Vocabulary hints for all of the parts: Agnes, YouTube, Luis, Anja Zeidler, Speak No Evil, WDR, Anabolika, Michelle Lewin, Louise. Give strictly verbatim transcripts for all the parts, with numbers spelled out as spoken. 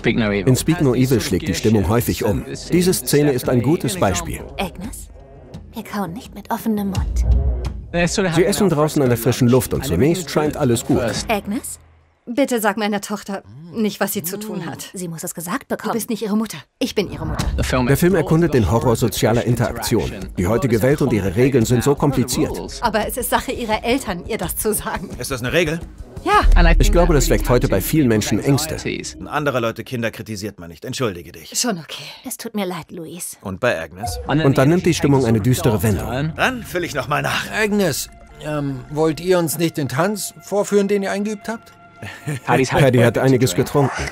Speak No Evil. In Speak No Evil schlägt die Stimmung häufig um. Diese Szene ist ein gutes Beispiel. Agnes, wir kauen nicht mit offenem Mund. Sie essen draußen an der frischen Luft und zunächst scheint alles gut. Agnes? Bitte sag meiner Tochter nicht, was sie zu tun hat. Sie muss es gesagt bekommen. Du bist nicht ihre Mutter. Ich bin ihre Mutter. Der Film erkundet den Horror sozialer Interaktion. Die heutige Welt und ihre Regeln sind so kompliziert. Aber es ist Sache ihrer Eltern, ihr das zu sagen. Ist das eine Regel? Ja. Ich glaube, das weckt heute bei vielen Menschen Ängste. Andere Leute, Kinder kritisiert man nicht. Entschuldige dich. Schon okay. Es tut mir leid, Luis. Und bei Agnes? Und dann nimmt die Stimmung eine düstere Wendung. Dann fülle ich nochmal nach. Agnes, ähm, wollt ihr uns nicht den Tanz vorführen, den ihr eingeübt habt? Paddy hat einiges getrunken.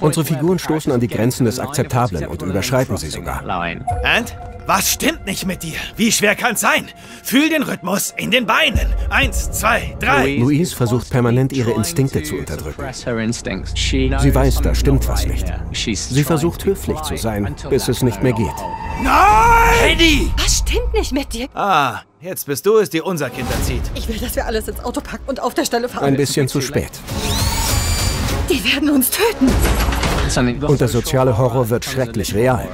Unsere Figuren stoßen an die Grenzen des Akzeptablen und überschreiten sie sogar. And? Was stimmt nicht mit dir? Wie schwer kann's sein? Fühl den Rhythmus in den Beinen. Eins, zwei, drei. Louise versucht permanent, ihre Instinkte zu unterdrücken. Sie weiß, da stimmt was nicht. Sie versucht, höflich zu sein, bis es nicht mehr geht. Nein! Paddy! Was stimmt nicht mit dir? Ah, jetzt bist du es, die unser Kind erzieht. Ich will, dass wir alles ins Auto packen und auf der Stelle fahren. Ein bisschen zu spät. Die werden uns töten. Und der soziale Horror wird schrecklich real.